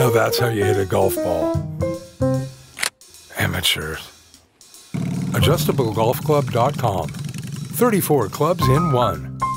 Now that's how you hit a golf ball. Amateurs. AdjustableGolfClub.com. 34 clubs in one.